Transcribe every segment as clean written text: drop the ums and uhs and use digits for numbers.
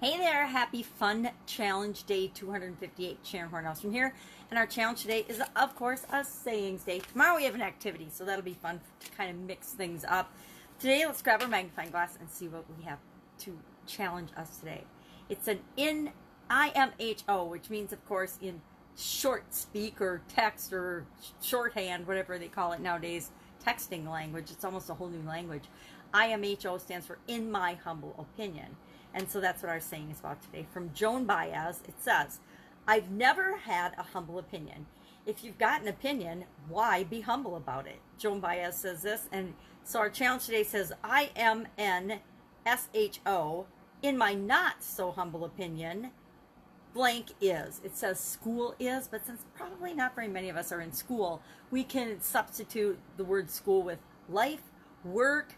Hey there, happy fun challenge day 258. Sharon Horne-Ellstrom here, and our challenge today is, of course, a sayings day. Tomorrow we have an activity, so that'll be fun to kind of mix things up. Today, let's grab our magnifying glass and see what we have to challenge us today. It's an IMNSHO, which means, of course, in short speak or text or shorthand, whatever they call it nowadays, texting language. It's almost a whole new language. IMNSHO stands for in my humble opinion. And so that's what our saying is about today. From Joan Baez, it says, I've never had a humble opinion. If you've got an opinion, why be humble about it? Joan Baez says this. And so our challenge today says, IMNSHO, in my not so humble opinion, blank is. It says school is, but since probably not very many of us are in school, we can substitute the word school with life, work,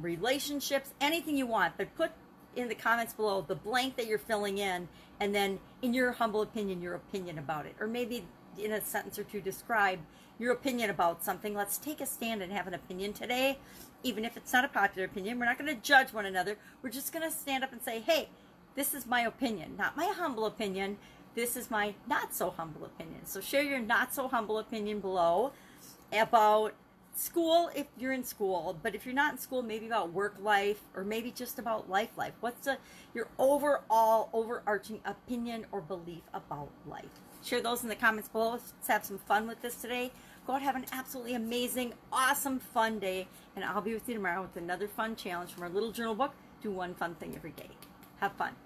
relationships, anything you want, but put in the comments below the blank that you're filling in, and then in your humble opinion, your opinion about it, or maybe in a sentence or two describe your opinion about something. Let's take a stand and have an opinion today, even if it's not a popular opinion. We're not going to judge one another. We're just going to stand up and say, hey, this is my opinion, not my humble opinion. This is my not so humble opinion. So share your not so humble opinion below about school if you're in school, but if you're not in school, maybe about work life, or maybe just about life. What's your overall overarching opinion or belief about life? Share those in the comments below. Let's have some fun with this today. Go out and have an absolutely amazing, awesome, fun day, and I'll be with you tomorrow with another fun challenge from our little journal book. Do one fun thing every day. Have fun.